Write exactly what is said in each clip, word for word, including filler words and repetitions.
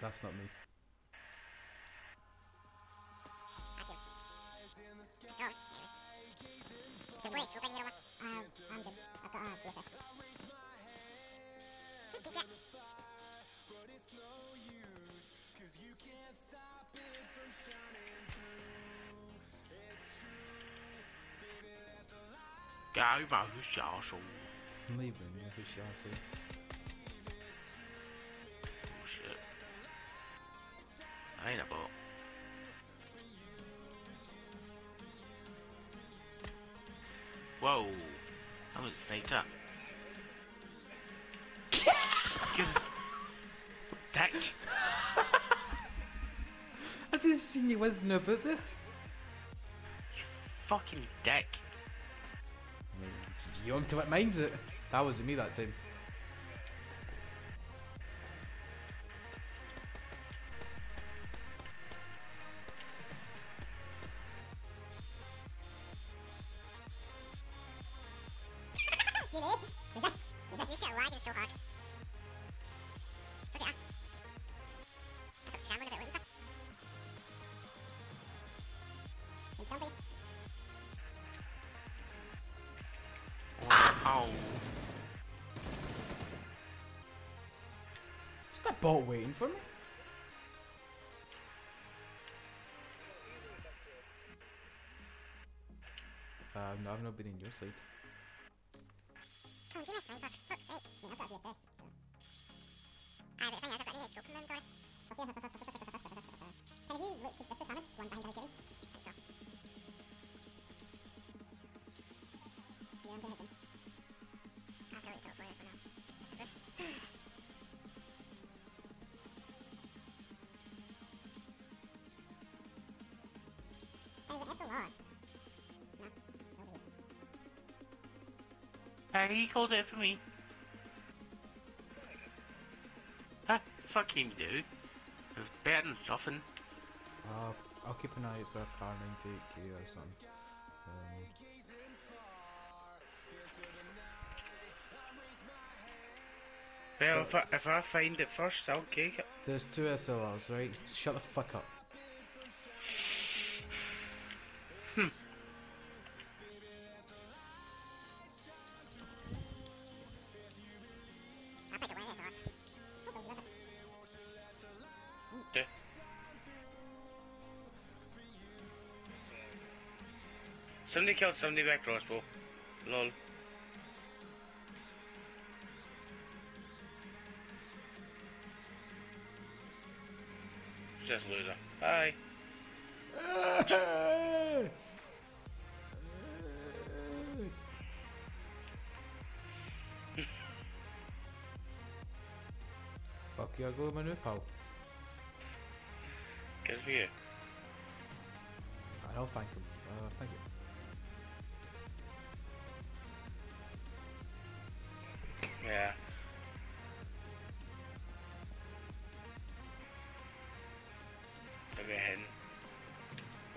That's not me. It's wrong. So please, open your um, I'm good. I've got a uh, G S S. Keep teacher. But it's no use, cause you can't stop it from shining through. It's true. Baby, let the light. Guy about his jostle. Leave him with his jostle. Oh shit. I ain't a bot. Whoa, I was snaked up. Deck. I just seen you as no but there. You fucking deck. You want to what minds it? That wasn't me that time. Bot waiting for me. Uh, no, I've not been in your side. Oh, give us right, for fuck's sake. I mean, I've got a V S S, so... Ah, but the thing is, I've got an E A scope in my door. And if you look, this is Salmon, one behind I was shooting. So... Yeah, I'm gonna hit them. I have to look top four, this one out. That's the proof. He called it for me. Ah, fuck him, dude. It was better than nothing. Uh, I'll keep an eye out for a car ninety-eight K or something. Um. Well, so, if, I, if I find it first, I'll take it. There's two S L Rs, right? Shut the fuck up. Hmm. Somebody killed somebody by crossbow. Lol. Just loser. Bye. Fuck you, I go with my new pal. Good for you. I'll thank him. Uh, thank you. Yeah. Maybe a hidden.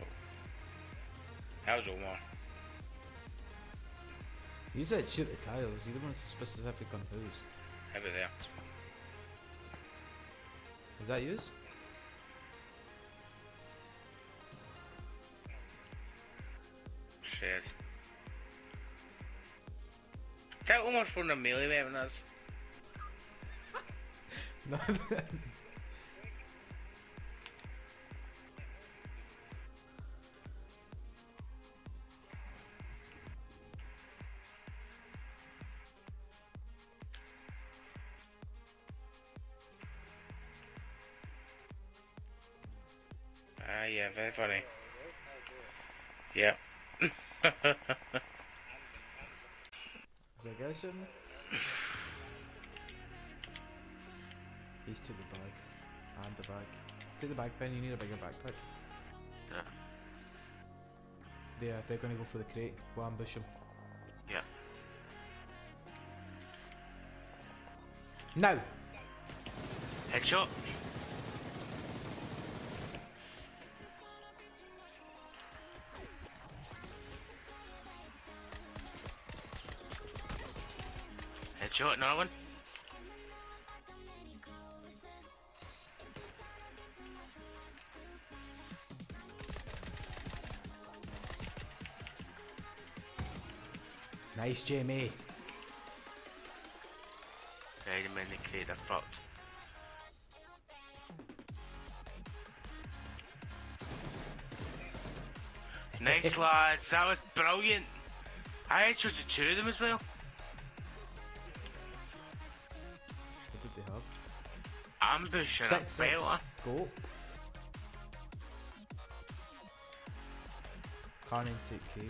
Oh. That was Omar. You said shoot the tiles, you don't want to specifically on whose. Over there. Is that yours? Shit. That almost from the melee weapon is. No. Ah, yeah, very funny. Yeah. Is that guy sitting there? He's to the bag. And the bag. Take the bag, Ben. You need a bigger backpack. Yeah. Yeah, they're gonna go for the crate. We'll ambush him. Yeah. Now! Headshot! Shot another one. Nice, Jamie. I didn't mean to clear that spot. Nice, lads. That was brilliant. I had chose the two of them as well. What did they have? Ambush and six, a belter. Go. Can't take K.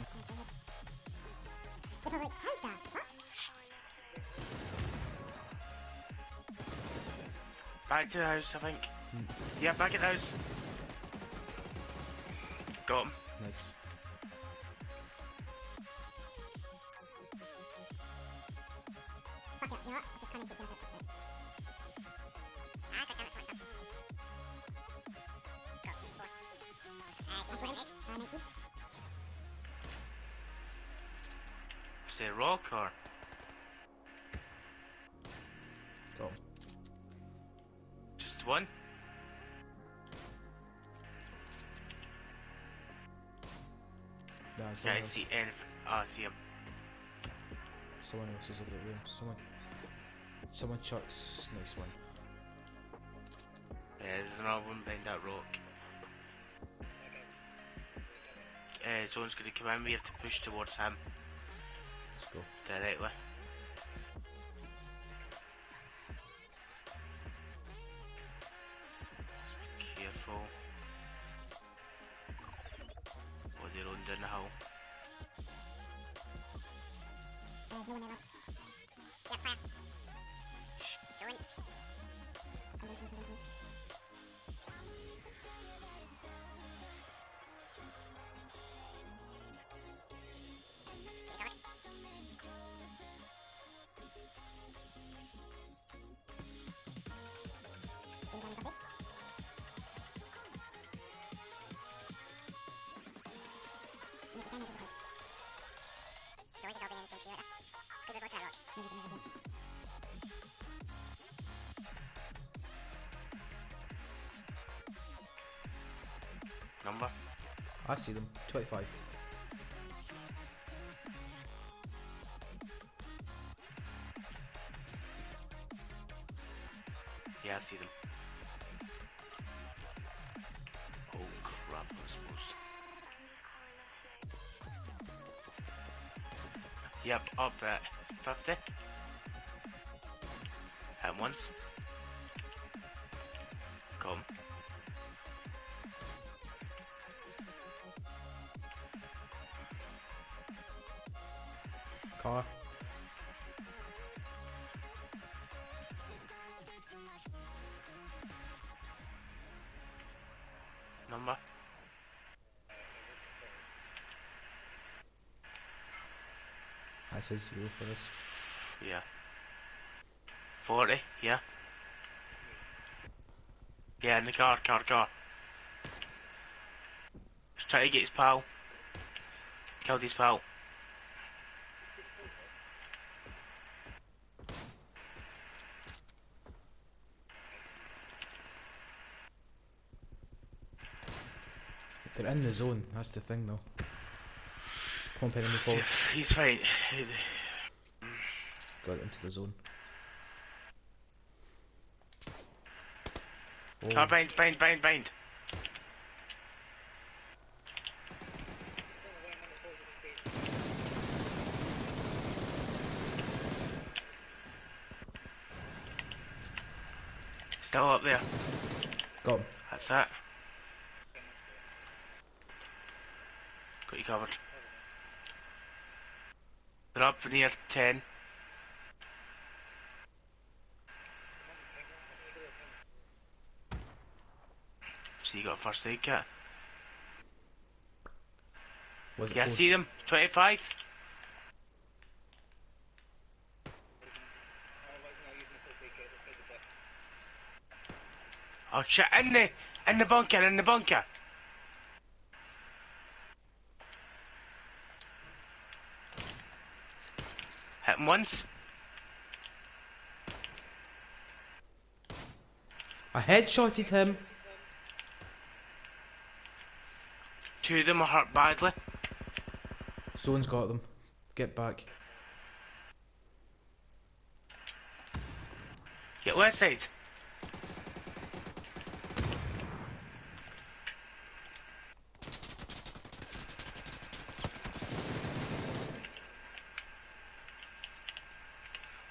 Back to the house, I think. Hmm. Yeah, back at the house. Got him. Nice. Is it a rock or? Go. Just one? No, I can't see anything. Oh, I see him. Someone else is in the room. Someone. Someone chucks. Nice one. Yeah, there's another one behind that rock. Uh, John's gonna come in. We have to push towards him. Let's go. Directly. Be careful. Oh, they're on down the hill. There's no one else. Yep, fire. Shh, sorry. Come on, come on, come on. Number? I see them. twenty-five. Yeah, I see them. Oh crap, I suppose. Yep, up at fifty. At once. Come. Car. Number. That's his rule for us. Yeah. Forty. Yeah. Yeah, in the car, car, car. Just try to get his pal. Killed his pal. They're in the zone, that's the thing though. Come on, Penny, move forward. He's fine. Got it into the zone. Oh. Car bind, bind, bind, bind. Still up there. Got him. That's that. Got you covered. They're up near ten. So you got a first aid kit. Yeah, I see them. twenty-five. Oh shit, in the, in the bunker, in the bunker. Hit him once. I headshotted him. Two of them are hurt badly. Zone's got them. Get back. Yeah, one side.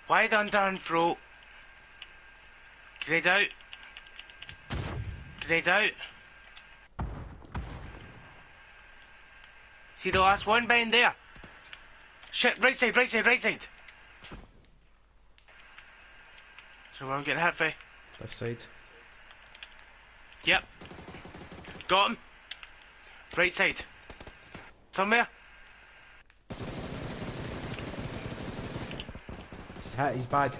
Why don't turn through? Grenade out. Grenade out. See the last one behind there. Shit, right side, right side, right side. So I'm getting halfway. Left side. Yep. Got him. Right side. Somewhere. He's hit, he's bad.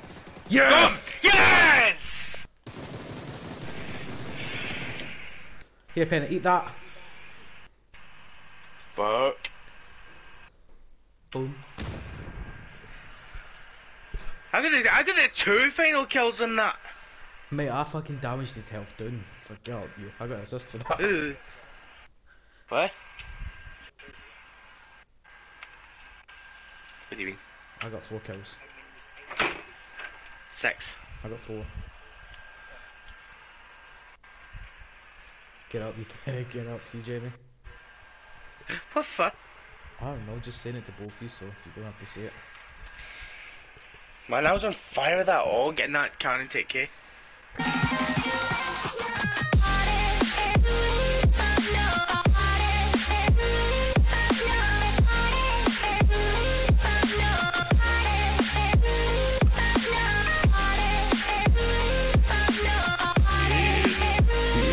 Yes! Yes! Here, Penny, eat that. Fuck. Boom. I got the, I got the two final kills on that. Mate, I fucking damaged his health doing. So get up you. I got an assist for that. Ooh. What? What do you mean? I got four kills. Six. I got four. Get up, you better get up, you Jamie. What the fuck? I don't know, just saying it to both of you so you don't have to say it. Man, I was on fire with that all, getting that can and take care.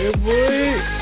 Yeah, boy!